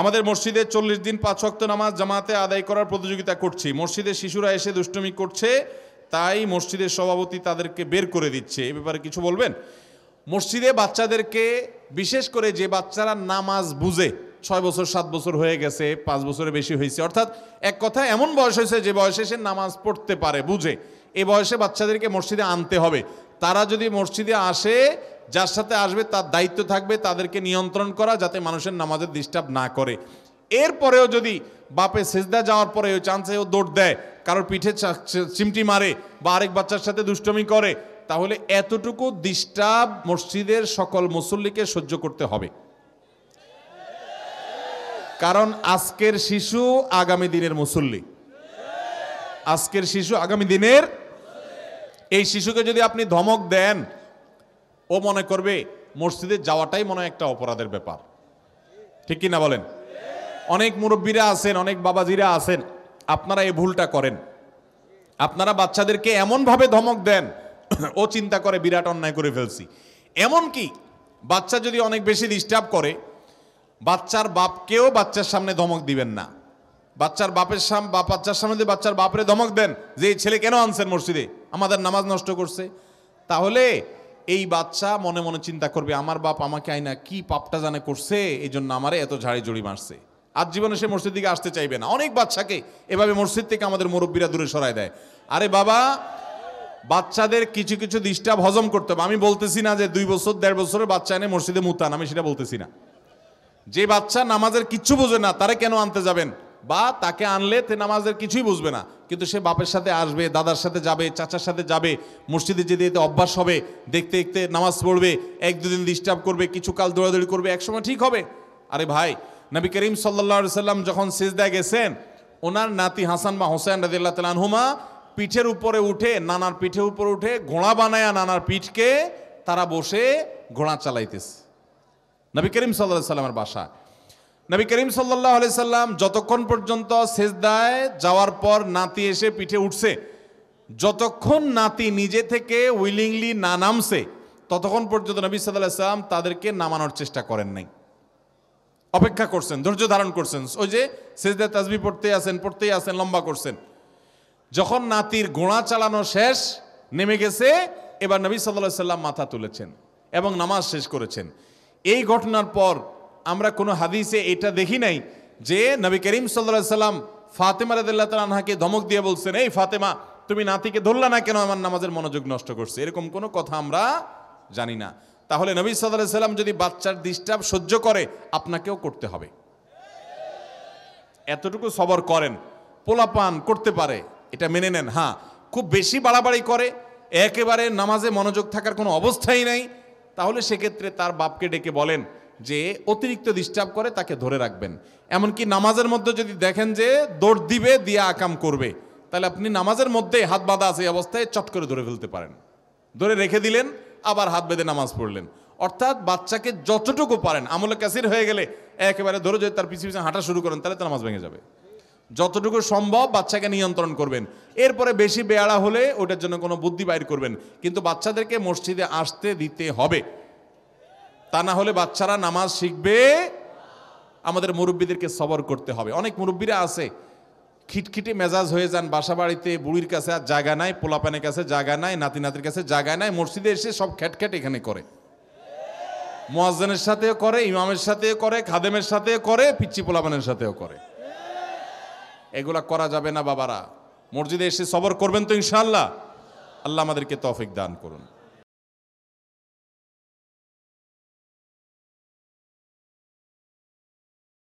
आमादेर मस्जिदे 40 दिन 5 वक्त नामाज जमाते आदाय करार प्रतियोगिता करछि। मस्जिदे शिशुरा एसे दुष्टुमी करछे ताई मस्जिदेर सभापति तादेरके बेर करे दिच्छे। ए ब्यापारे किछु बोलबेन? मस्जिदे बाच्चादेरके विशेष करे जे बाच्चारा नामाज बुझे 6 बछर 7 बछर हये गेछे 5 बछरेर बेशी हयेछे अर्थात एक कथा एमन बयस हयेछे जे बयसे से नामाज पढ़ते पारे बुझे ए बयसे बाच्चादेरके मस्जिदे आनते हबे। तारा जोदि मस्जिदे आसे जार साथे आसबे तार दायित्व थाकबे तादेरके नियंत्रण करा जाते मानुषेर नामाजे डिस्टार्ब ना करे। एरपरेও যদি बापे सेजदा যাওয়ার পরে ওই চান্সে ও দৌড় দেয় কারোর পিঠে চিমটি मारे বা আরেক বাচ্চার সাথে দুষ্টুমি করে তাহলে এতটুকু ডিস্টার্ব মসজিদের সকল মুসল্লিকে সহ্য করতে হবে। কারণ আজকের শিশু আগামী দিনের মুসল্লি, আজকের শিশু আগামী দিনের। এই শিশুকে যদি আপনি ধমক দেন ও মনে করবে মসজিদে যাওয়াটাই মনে একটা অপরাধের ব্যাপার, ঠিক কি না বলেন? অনেক মুরব্বীরা আছেন, অনেক বাবাজিরা আছেন, আপনারা এই ভুলটা করেন। আপনারা বাচ্চাদেরকে এমন ভাবে ধমক দেন ও চিন্তা করে বিরাট অন্যায় করে ফেলছি। এমন কি বাচ্চা যদি অনেক বেশি ডিস্টার্ব করে বাচ্চার বাপকেও বাচ্চার সামনে ধমক দিবেন না। বাচ্চার বাপের সামনে বাচ্চার সামনে যদি বাচ্চার বাপরে ধমক দেন যে এই ছেলে কেন আনছেন মসজিদে, আমাদের নামাজ নষ্ট করছে, তাহলে এই বাচ্চা মনে মনে চিন্তা করবে আমার বাপ আমাকে আইনা কি পাপটা জানে করছে এই জন্য আমারে এত ঝাড়ি জড়ি মারছে, আজ জীবনে সে মসজিদ দিকে আসতে চাইবে না। অনেক বাচ্চাকে এভাবে মসজিদ থেকে আমাদের মুরব্বীরা দূরে সরায় দেয়। আরে বাবা, বাচ্চাদের কিছু কিছু ডিস্টার্ব হজম করতে হবে। আমি বলতেছি না যে 2 বছর 1.5 বছরের বাচ্চা এনে মসজিদে মুতান, আমি সেটা বলতেছি না। যে বাচ্চা নামাজের কিচ্ছু বোঝে না তারে কেন আনতে যাবেন, বা তাকে আনলে তে নামাজের কিছুই বুঝবে না, কিন্তু সে বাপের সাথে আসবে, দাদার সাথে যাবে, চাচার সাথে যাবে, মসজিদে যেতে যেতে অভ্যাস হবে, দেখতে দেখতে নামাজ পড়বে, 1-2 দিন ডিস্টার্ব করবে, কিছু কাল দৌড়াদৌড়ি করবে, একসময় ঠিক হবে। আরে ভাই, নবী করিম সাল্লাল্লাহু আলাইহি সাল্লাম যখন সিজদায় গেছেন ওনার নাতি হাসান বা হোসেন রাদিয়াল্লাহু তাআলা আনহুমা পিঠের উপরে উঠে, নানার পিঠের উপরে উঠে ঘোড়া বানায়া নানার পিঠকে তারা বসে ঘোড়া চালাইতেছে নবী করিম সাল্লাল্লাহু আলাইহি সাল্লামের বাসা। নবী করিম সাল্লাল্লাহু আলাইহি সাল্লাম যতক্ষণ পর্যন্ত সিজদায় যাওয়ার পর নাতি এসে পিঠে উঠছে, যতক্ষণ নাতি নিজে থেকে উইলিংলি না নামছে ততক্ষণ পর্যন্ত নবী সাল্লাল্লাহু আলাইহি সাল্লাম তাদেরকে নামানোর চেষ্টা করেন নাই, অপেক্ষা করছেন, ধৈর্য ধারণ করছেন। ওই যে সিজদা তাসবিহ পড়তেই আছেন, লম্বা করছেন। যখন নাতির ঘোড়া চালানো শেষ, নেমে গেছে, এবার নবী সাল্লাল্লাহু আলাইহি সাল্লাম মাথা তুলেছেন এবং নামাজ শেষ করেছেন। এই ঘটনার পর আমরা কোনো হাদিসে এটা দেখি নাই যে নবী করিম সাল্লাল্লাহু আলাইহি সাল্লাম ফাতেমা রাদিয়াল্লাহু তাআলা আনহাকে ধমক দিয়ে বলছেন, এই ফাতেমা তুমি নাতিকে ধরলা না কেন, আমার নামাজের মনোযোগ নষ্ট করছে, এরকম কোনো কথা আমরা জানি না। তাহলে নবী সাল্লাল্লাহু আলাইহি সাল্লাম যদি বাচ্চার ডিস্টার্ব সহ্য করে আপনাকেও করতে হবে, এতটুকু সবর করেন। পোলাপান করতে পারে, এটা মেনে নেন। হ্যাঁ, খুব বেশি বাড়াবাড়ি করে, একেবারে নামাজে মনোযোগ থাকার কোনো অবস্থাই নাই, তাহলে সেক্ষেত্রে তার বাপকে ডেকে বলেন যে অতিরিক্ত ডিস্টার্ব করে তাকে ধরে রাখবেন। এমনকি নামাজের মধ্যে যদি দেখেন যে দৌড় দিবে, দিয়ে আকাম করবে, তাহলে আপনি নামাজের মধ্যে হাত বাঁধা আছে অবস্থায় চট করে ধরে ফেলতে পারেন, ধরে রেখে দিলেন, আবার হাত বেঁধে নামাজ পড়লেন। অর্থাৎ বাচ্চাকে যতটুকু পারেন, আমলে কাসির হয়ে গেলে একেবারে ধরে যদি তার পিছু পিছু হাঁটা শুরু করেন তাহলে তার নামাজ ভেঙে যাবে। যতটুকু সম্ভব বাচ্চাকে নিয়ন্ত্রণ করবেন। এরপরে বেশি বেয়াড়া হলে ওটার জন্য কোনো বুদ্ধি বাইর করবেন, কিন্তু বাচ্চাদেরকে মসজিদে আসতে দিতে হবে, তা না হলে বাচ্চারা নামাজ শিখবে। আমাদের মুরব্বীদেরকে সবর করতে হবে। অনেক মুরব্বীরা আছে খিটখিটে মেজাজ হয়ে যান, বাসা বাড়িতে বুড়ির কাছে আর জায়গা নাই, পোলাপানের কাছে জায়গা নাই, নাতি নাতির কাছে জায়গা নাই, মসজিদে এসে সব খ্যাটখ্যাট এখানে করে, মুয়াজ্জিনের সাথেও করে, ইমামের সাথেও করে, খাদেমের সাথেও করে, পিচ্চি পোলাপানের সাথেও করে। এগুলা করা যাবে না বাবারা। মসজিদে এসে সবর করবেন তো ইনশাআল্লাহ। আল্লাহ আমাদেরকে তৌফিক দান করুন।